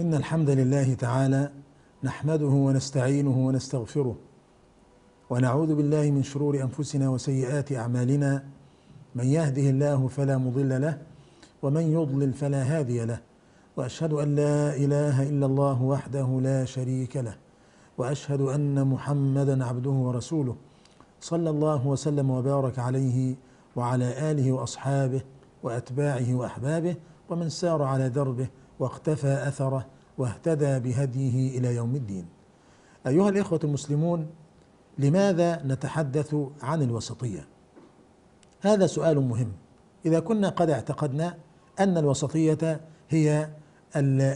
إن الحمد لله تعالى نحمده ونستعينه ونستغفره، ونعوذ بالله من شرور أنفسنا وسيئات أعمالنا، من يهده الله فلا مضل له ومن يضلل فلا هادي له، وأشهد أن لا إله إلا الله وحده لا شريك له، وأشهد أن محمدا عبده ورسوله، صلى الله وسلم وبارك عليه وعلى آله وأصحابه وأتباعه وأحبابه ومن سار على دربه واقتفى أثره واهتدى بهديه إلى يوم الدين. أيها الإخوة المسلمون، لماذا نتحدث عن الوسطية؟ هذا سؤال مهم. إذا كنا قد اعتقدنا أن الوسطية هي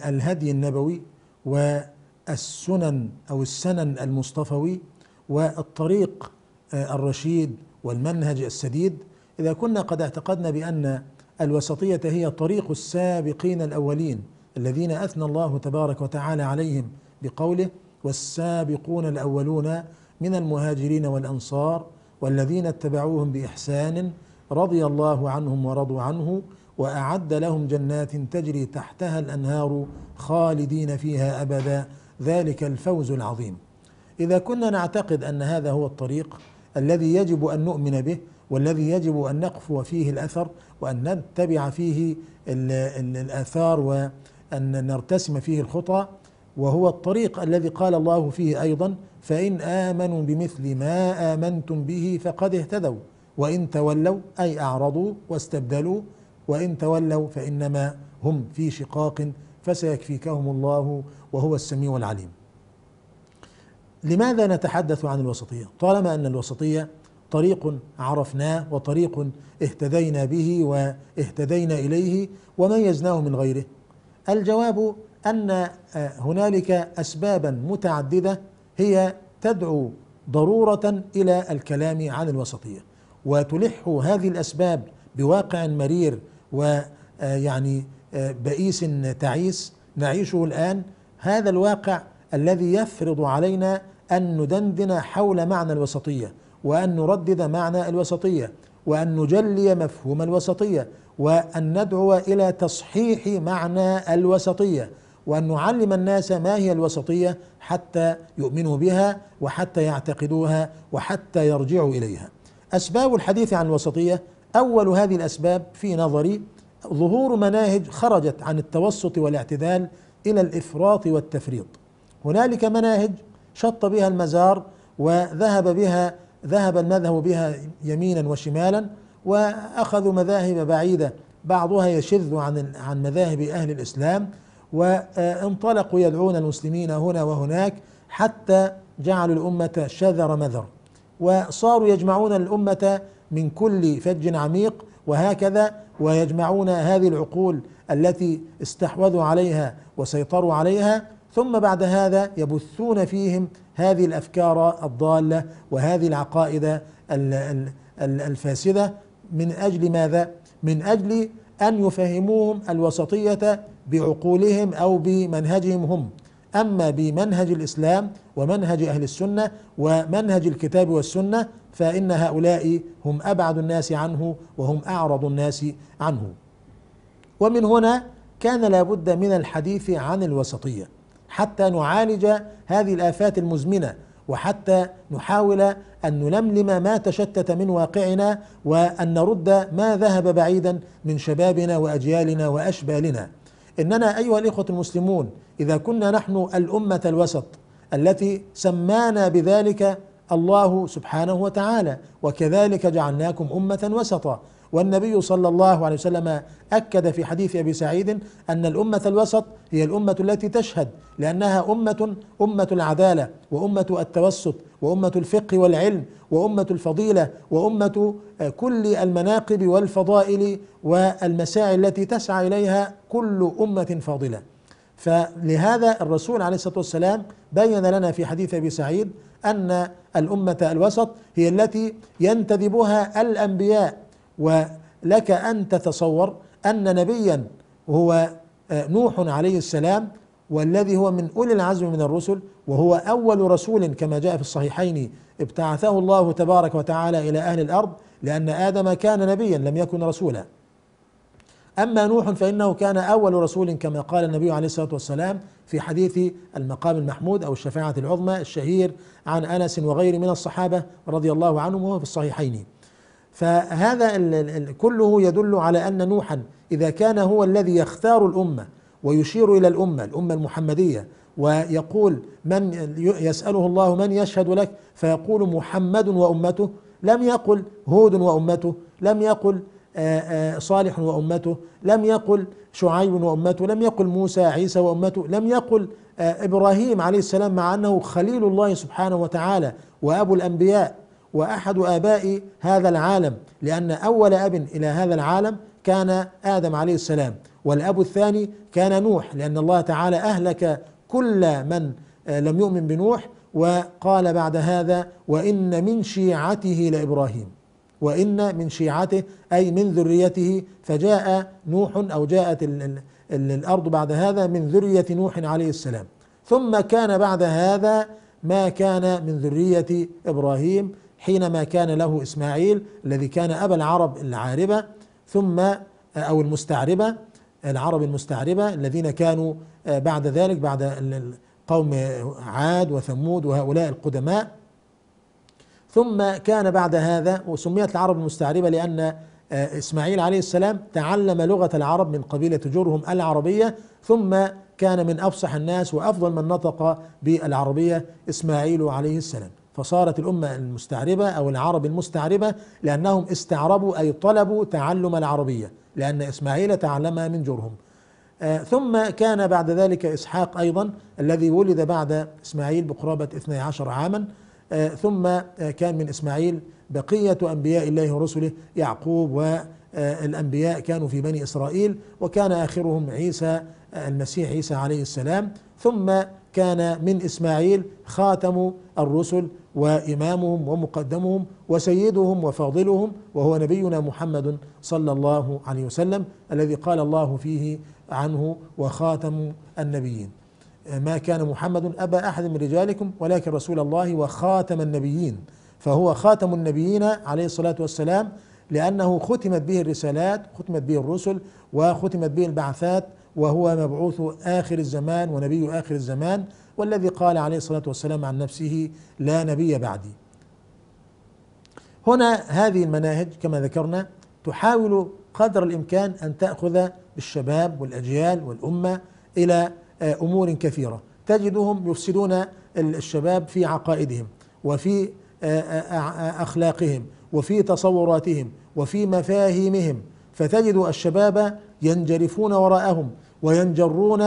الهدي النبوي والسنن أو السنن المصطفوي والطريق الرشيد والمنهج السديد، إذا كنا قد اعتقدنا بأن الوسطية هي طريق السابقين الأولين الذين أثنى الله تبارك وتعالى عليهم بقوله: والسابقون الأولون من المهاجرين والأنصار والذين اتبعوهم بإحسان رضي الله عنهم ورضوا عنه وأعد لهم جنات تجري تحتها الأنهار خالدين فيها أبدا، ذلك الفوز العظيم. إذا كنا نعتقد أن هذا هو الطريق الذي يجب أن نؤمن به والذي يجب أن نقفو فيه الأثر وأن نتبع فيه الآثار وأن نرتسم فيه الخطى، وهو الطريق الذي قال الله فيه أيضا: فإن آمنوا بمثل ما آمنتم به فقد اهتدوا، وإن تولوا أي أعرضوا واستبدلوا، وإن تولوا فإنما هم في شقاق فسيكفيكهم الله وهو السميع العليم. لماذا نتحدث عن الوسطية طالما أن الوسطية طريق عرفناه وطريق اهتدينا به واهتدينا إليه وميزناه من غيره؟ الجواب أن هنالك أسبابا متعددة هي تدعو ضرورة إلى الكلام عن الوسطية، وتلح هذه الأسباب بواقع مرير ويعني بئيس تعيس نعيشه الآن، هذا الواقع الذي يفرض علينا أن ندندن حول معنى الوسطية وأن نردد معنى الوسطية وأن نجلي مفهوم الوسطية وأن ندعو إلى تصحيح معنى الوسطية وأن نعلم الناس ما هي الوسطية حتى يؤمنوا بها وحتى يعتقدوها وحتى يرجعوا إليها. أسباب الحديث عن الوسطية: أول هذه الأسباب في نظري ظهور مناهج خرجت عن التوسط والاعتدال إلى الإفراط والتفريط. هنالك مناهج شط بها المزار وذهب المذهب بها يمينا وشمالا، وأخذوا مذاهب بعيدة بعضها يشذ عن مذاهب أهل الإسلام، وانطلقوا يدعون المسلمين هنا وهناك حتى جعلوا الأمة شذر مذر، وصاروا يجمعون الأمة من كل فج عميق وهكذا، ويجمعون هذه العقول التي استحوذوا عليها وسيطروا عليها، ثم بعد هذا يبثون فيهم هذه الأفكار الضالة وهذه العقائد الفاسدة، من أجل ماذا؟ من أجل أن يفهموهم الوسطية بعقولهم أو بمنهجهم هم. أما بمنهج الإسلام ومنهج أهل السنة ومنهج الكتاب والسنة فإن هؤلاء هم أبعد الناس عنه وهم أعرض الناس عنه. ومن هنا كان لابد من الحديث عن الوسطية حتى نعالج هذه الآفات المزمنة، وحتى نحاول أن نلملم ما تشتت من واقعنا، وأن نرد ما ذهب بعيدا من شبابنا وأجيالنا وأشبالنا. إننا أيها الإخوة المسلمون، إذا كنا نحن الأمة الوسط التي سمانا بذلك الله سبحانه وتعالى: وكذلك جعلناكم أمة وسطا، والنبي صلى الله عليه وسلم أكد في حديث أبي سعيد أن الأمة الوسط هي الأمة التي تشهد، لأنها أمة العدالة وأمة التوسط وأمة الفقه والعلم وأمة الفضيلة وأمة كل المناقب والفضائل والمساعي التي تسعى إليها كل أمة فاضلة. فلهذا الرسول عليه الصلاة والسلام بين لنا في حديث أبي سعيد أن الأمة الوسط هي التي ينتدبها الأنبياء. ولك أن تتصور أن نبيا هو نوح عليه السلام، والذي هو من أولي العزم من الرسل، وهو أول رسول كما جاء في الصحيحين ابتعثه الله تبارك وتعالى إلى أهل الأرض، لأن آدم كان نبيا لم يكن رسولا. أما نوح فإنه كان أول رسول كما قال النبي عليه الصلاة والسلام في حديث المقام المحمود أو الشفاعة العظمى الشهير عن أنس وغيره من الصحابة رضي الله عنهم وهو في الصحيحين. فهذا كله يدل على أن نوحا إذا كان هو الذي يختار الأمة ويشير إلى الأمة المحمدية ويقول من يسأله الله من يشهد لك فيقول محمد وأمته، لم يقل هود وأمته، لم يقل صالح وأمته، لم يقل شعيب وأمته، لم يقل موسى عيسى وأمته، لم يقل إبراهيم عليه السلام مع أنه خليل الله سبحانه وتعالى وأبو الأنبياء وأحد آباء هذا العالم، لأن أول أب إلى هذا العالم كان آدم عليه السلام، والأب الثاني كان نوح، لأن الله تعالى أهلك كل من لم يؤمن بنوح، وقال بعد هذا وإن من شيعته لإبراهيم، وإن من شيعته أي من ذريته، فجاء نوح أو جاءت الأرض بعد هذا من ذرية نوح عليه السلام. ثم كان بعد هذا ما كان من ذرية إبراهيم حينما كان له إسماعيل الذي كان أبا العرب العاربة ثم أو المستعربة، العرب المستعربة الذين كانوا بعد ذلك بعد قوم عاد وثمود وهؤلاء القدماء. ثم كان بعد هذا، وسميت العرب المستعربة لأن إسماعيل عليه السلام تعلم لغة العرب من قبيلة جرهم العربية، ثم كان من أفصح الناس وأفضل من نطق بالعربية إسماعيل عليه السلام، فصارت الأمة المستعربة أو العرب المستعربة لأنهم استعربوا أي طلبوا تعلم العربية، لأن إسماعيل تعلمها من جرهم. ثم كان بعد ذلك إسحاق أيضا الذي ولد بعد إسماعيل بقرابة 12 عاما. ثم كان من إسماعيل بقية أنبياء الله ورسله، يعقوب والأنبياء كانوا في بني إسرائيل، وكان آخرهم عيسى المسيح عيسى عليه السلام. ثم كان من إسماعيل خاتم الرسل وإمامهم ومقدمهم وسيدهم وفاضلهم، وهو نبينا محمد صلى الله عليه وسلم الذي قال الله فيه عنه وخاتم النبيين، ما كان محمد أبا أحد من رجالكم ولكن رسول الله وخاتم النبيين، فهو خاتم النبيين عليه الصلاة والسلام، لأنه ختمت به الرسالات، ختمت به الرسل، وختمت به البعثات، وهو مبعوث آخر الزمان ونبي آخر الزمان، والذي قال عليه الصلاة والسلام عن نفسه لا نبي بعدي. هنا هذه المناهج كما ذكرنا تحاول قدر الإمكان أن تأخذ الشباب والأجيال والأمة إلى أمور كثيرة. تجدهم يفسدون الشباب في عقائدهم وفي أخلاقهم وفي تصوراتهم وفي مفاهيمهم، فتجد الشباب ينجرفون وراءهم وينجرون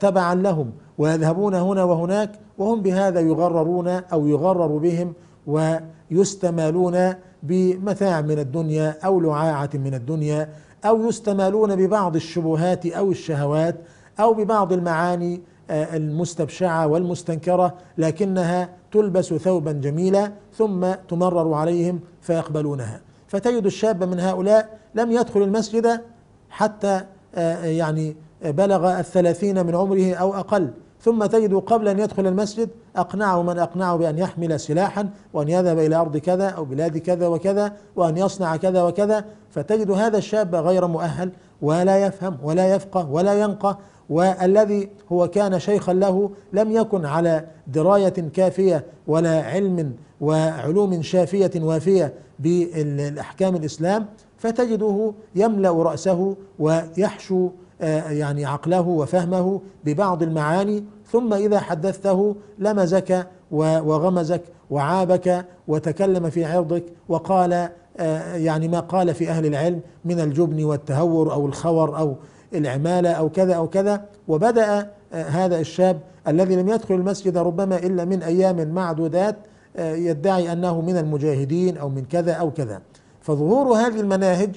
تبعا لهم ويذهبون هنا وهناك، وهم بهذا يغررون أو يغرر بهم ويستمالون بمتاع من الدنيا أو لعاعة من الدنيا، أو يستمالون ببعض الشبهات أو الشهوات أو ببعض المعاني المستبشعة والمستنكرة، لكنها تلبس ثوبا جميلا ثم تمرر عليهم فيقبلونها. فتجد الشاب من هؤلاء لم يدخل المسجد حتى يعني بلغ 30 من عمره أو أقل، ثم تجد قبل أن يدخل المسجد أقنعه من أقنعه بأن يحمل سلاحا وأن يذهب إلى أرض كذا أو بلاد كذا وكذا وأن يصنع كذا وكذا، فتجد هذا الشاب غير مؤهل ولا يفهم ولا يفقه ولا ينقى، والذي هو كان شيخا له لم يكن على دراية كافية ولا علم وعلوم شافية وافية بالأحكام الإسلام، فتجده يملأ رأسه ويحشو يعني عقله وفهمه ببعض المعاني، ثم إذا حدثته لمزك وغمزك وعابك وتكلم في عرضك وقال يعني ما قال في أهل العلم من الجبن والتهور أو الخور أو العمالة أو كذا أو كذا. وبدأ هذا الشاب الذي لم يدخل المسجد ربما إلا من أيام معدودات يدعي أنه من المجاهدين أو من كذا أو كذا. فظهور هذه المناهج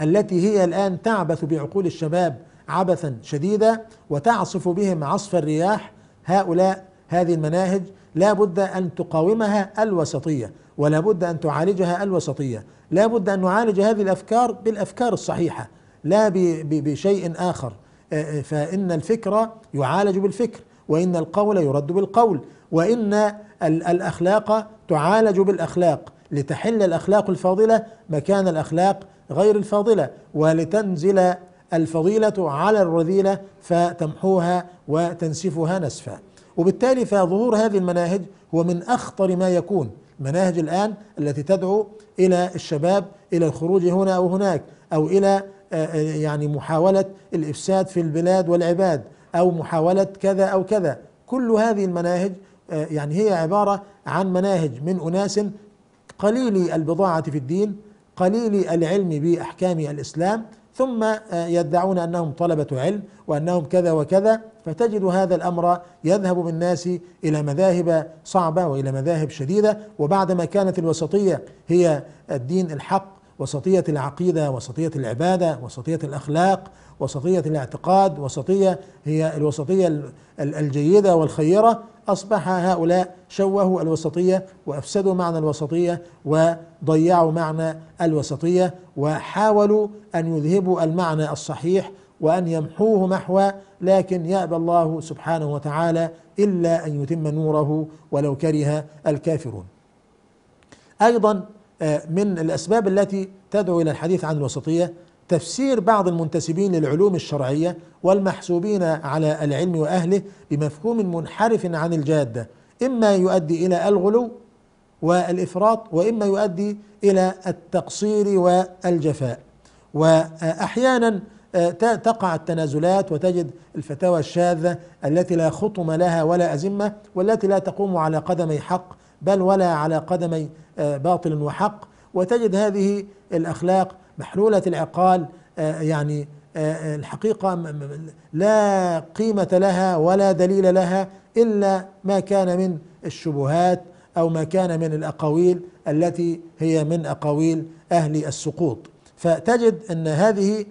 التي هي الآن تعبث بعقول الشباب عبثا شديدا وتعصف بهم عصف الرياح، هؤلاء هذه المناهج لا بد أن تقاومها الوسطية، ولا بد أن تعالجها الوسطية، لا بد أن نعالج هذه الأفكار بالأفكار الصحيحة لا بشيء آخر، فإن الفكرة يعالج بالفكر، وإن القول يرد بالقول، وإن الأخلاق تعالج بالأخلاق، لتحل الأخلاق الفاضلة مكان الأخلاق غير الفاضلة، ولتنزل الفضيلة على الرذيلة فتمحوها وتنسفها نسفا. وبالتالي فظهور هذه المناهج هو من أخطر ما يكون. مناهج الآن التي تدعو إلى الشباب إلى الخروج هنا أو هناك، أو إلى يعني محاولة الإفساد في البلاد والعباد، أو محاولة كذا أو كذا، كل هذه المناهج يعني هي عبارة عن مناهج من أناس قليلي البضاعة في الدين، قليلي العلم بأحكام الإسلام، ثم يدعون أنهم طلبة علم وأنهم كذا وكذا. فتجد هذا الأمر يذهب بالناس إلى مذاهب صعبة وإلى مذاهب شديدة. وبعدما كانت الوسطية هي الدين الحق، وسطية العقيدة، وسطية العبادة، وسطية الأخلاق، وسطية الاعتقاد، وسطية هي الوسطية الجيدة والخيرة، أصبح هؤلاء شوهوا الوسطية وأفسدوا معنى الوسطية وضيعوا معنى الوسطية، وحاولوا أن يذهبوا المعنى الصحيح وأن يمحوه محوا، لكن يأبى الله سبحانه وتعالى إلا أن يتم نوره ولو كره الكافرون. أيضا من الأسباب التي تدعو إلى الحديث عن الوسطية تفسير بعض المنتسبين للعلوم الشرعية والمحسوبين على العلم وأهله بمفهوم منحرف عن الجادة، إما يؤدي إلى الغلو والإفراط، وإما يؤدي إلى التقصير والجفاء. وأحيانا تقع التنازلات وتجد الفتاوى الشاذة التي لا خطم لها ولا أزمة، والتي لا تقوم على قدمي حق بل ولا على قدمي باطل وحق. وتجد هذه الأخلاق محلولة العقال، يعني الحقيقة لا قيمة لها ولا دليل لها إلا ما كان من الشبهات أو ما كان من الأقاويل التي هي من أقاويل أهل السقوط. فتجد أن هذه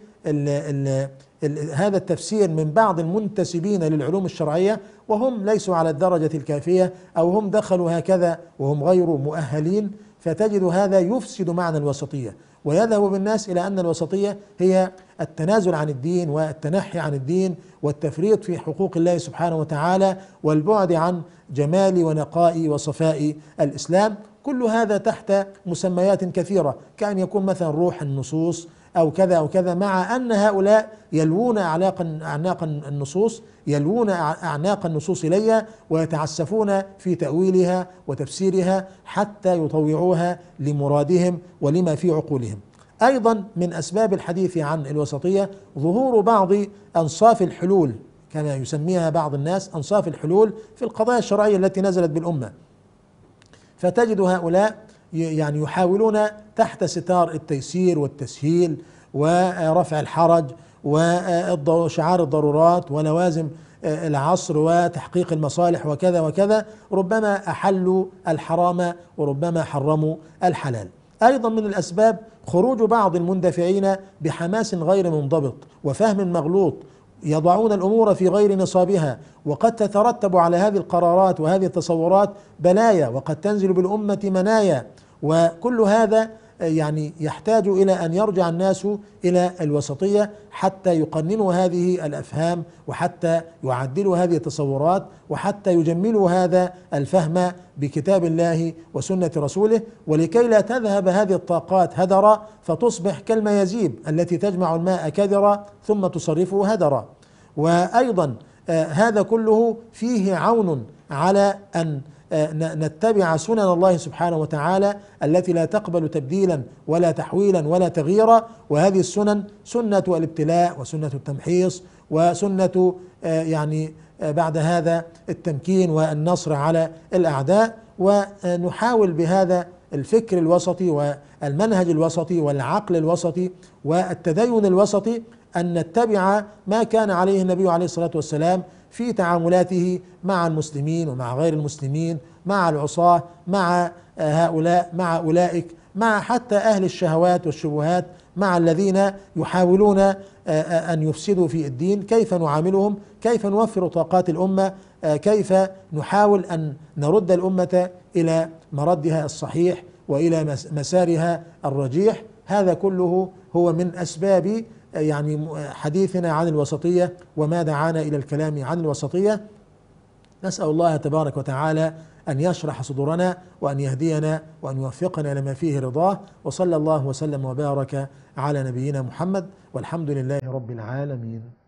هذا التفسير من بعض المنتسبين للعلوم الشرعية وهم ليسوا على الدرجة الكافية، أو هم دخلوا هكذا وهم غير مؤهلين، فتجد هذا يفسد معنى الوسطية ويذهب بالناس إلى أن الوسطية هي التنازل عن الدين والتنحي عن الدين والتفريط في حقوق الله سبحانه وتعالى والبعد عن جمال ونقاء وصفاء الإسلام. كل هذا تحت مسميات كثيرة، كأن يكون مثلا روح النصوص أو كذا أو كذا، مع أن هؤلاء يلوون أعناق النصوص إليها ويتعسفون في تأويلها وتفسيرها حتى يطوعوها لمرادهم ولما في عقولهم. أيضا من أسباب الحديث عن الوسطية ظهور بعض أنصاف الحلول كما يسميها بعض الناس، أنصاف الحلول في القضايا الشرعية التي نزلت بالأمة. فتجد هؤلاء يعني يحاولون تحت ستار التيسير والتسهيل ورفع الحرج وشعار الضرورات ولوازم العصر وتحقيق المصالح وكذا وكذا، ربما أحلوا الحرام وربما حرموا الحلال. أيضا من الأسباب خروج بعض المندفعين بحماس غير منضبط وفهم مغلوط، يضعون الأمور في غير نصابها، وقد تترتب على هذه القرارات وهذه التصورات بلايا، وقد تنزل بالأمة منايا. وكل هذا يعني يحتاج إلى أن يرجع الناس إلى الوسطية حتى يقننوا هذه الأفهام، وحتى يعدلوا هذه التصورات، وحتى يجملوا هذا الفهم بكتاب الله وسنة رسوله، ولكي لا تذهب هذه الطاقات هدرا فتصبح كالميازيب التي تجمع الماء كدرا ثم تصرفه هدرا. وأيضا هذا كله فيه عون على أن نتبع سنن الله سبحانه وتعالى التي لا تقبل تبديلا ولا تحويلا ولا تغييرا. وهذه السنن سنة الابتلاء وسنة التمحيص وسنة يعني بعد هذا التمكين والنصر على الأعداء. ونحاول بهذا الفكر الوسطي والمنهج الوسطي والعقل الوسطي والتدين الوسطي أن نتبع ما كان عليه النبي عليه الصلاة والسلام في تعاملاته مع المسلمين ومع غير المسلمين، مع العصاة، مع هؤلاء، مع أولئك، مع حتى أهل الشهوات والشبهات، مع الذين يحاولون أن يفسدوا في الدين. كيف نعاملهم؟ كيف نوفر طاقات الأمة؟ كيف نحاول أن نرد الأمة إلى مردها الصحيح وإلى مسارها الرجيح؟ هذا كله هو من أسباب يعني حديثنا عن الوسطية وما دعانا إلى الكلام عن الوسطية. نسأل الله تبارك وتعالى أن يشرح صدورنا وأن يهدينا وأن يوفقنا لما فيه رضاه، وصلى الله وسلم وبارك على نبينا محمد، والحمد لله رب العالمين.